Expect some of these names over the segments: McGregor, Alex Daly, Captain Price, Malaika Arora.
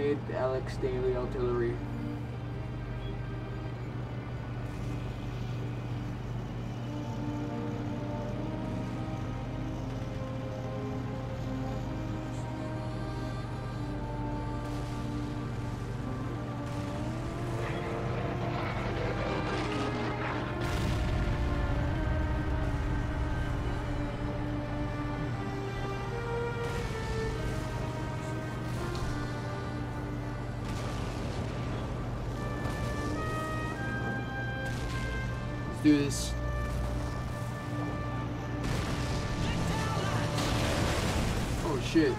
detonate the Alex Daly artillery. Do this. Oh shit.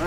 All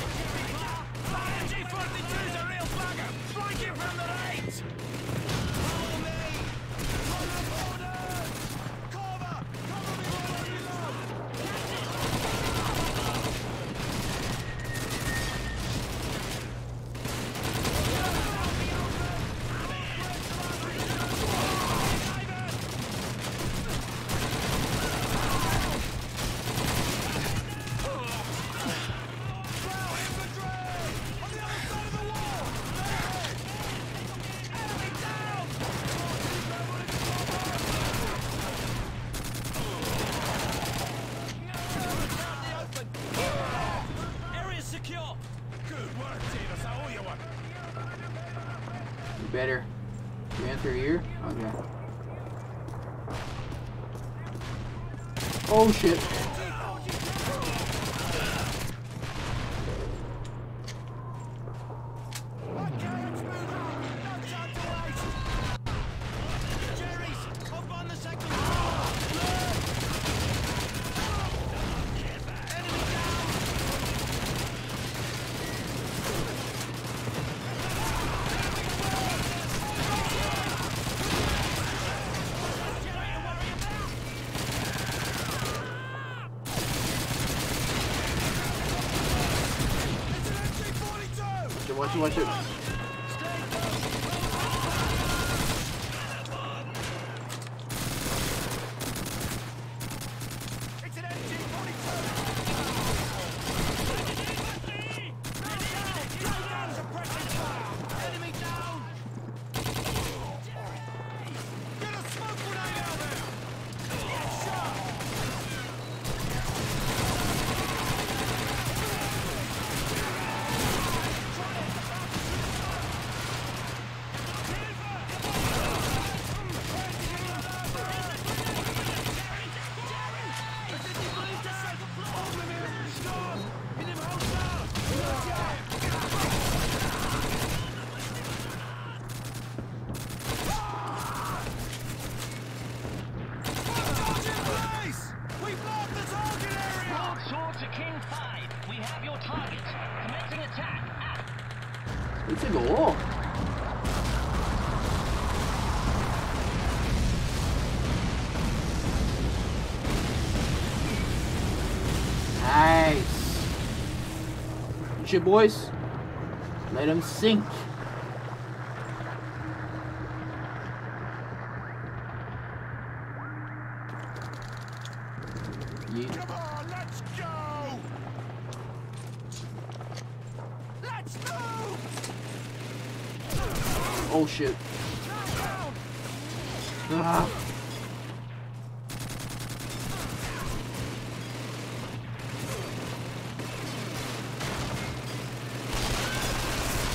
Better. Can we enter here? Okay. Oh shit. Watch it. It's a goal. Nice. Good shit, boys. Let them sink. Yeah. Come on, let's go. Let's move. Oh shit. Ah.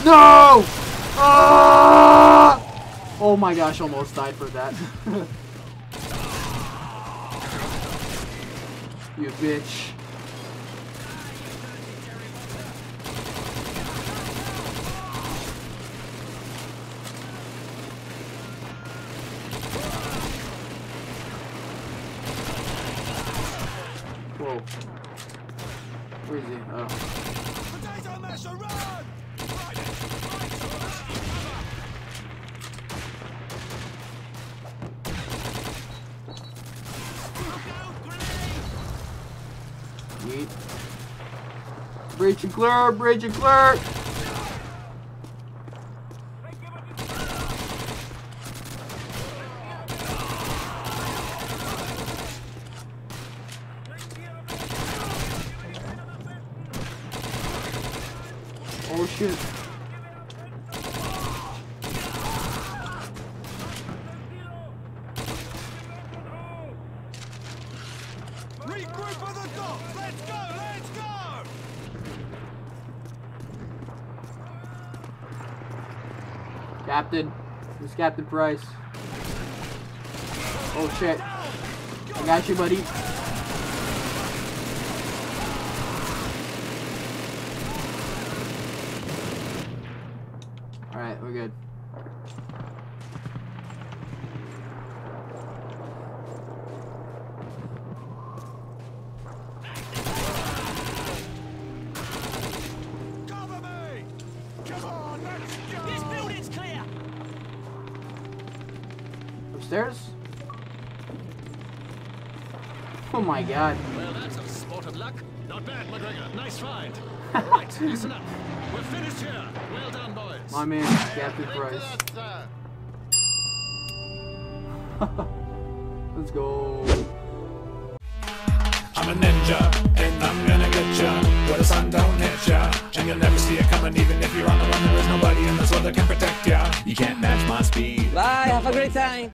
No! Ah! Oh my gosh, almost died for that. You bitch. Whoa. Where is he? Oh. sweet. Bridge and clear, bridge and clear. Oh shoot. Captain. It's Captain Price. Oh shit. I got you, buddy. Alright, we're good. Upstairs? Oh my god. Well, that's a spot of luck. Not bad, McGregor. Nice find. Right, listen up. We're finished here. Well done, boys. My man, Captain Price. Let's go. I'm a ninja, and I'm gonna get ya. Where the sun don't hit ya, and you'll never see it coming. Even if you're on the run, there is nobody in this world that can protect ya. You can't match my speed. Bye, have a great time.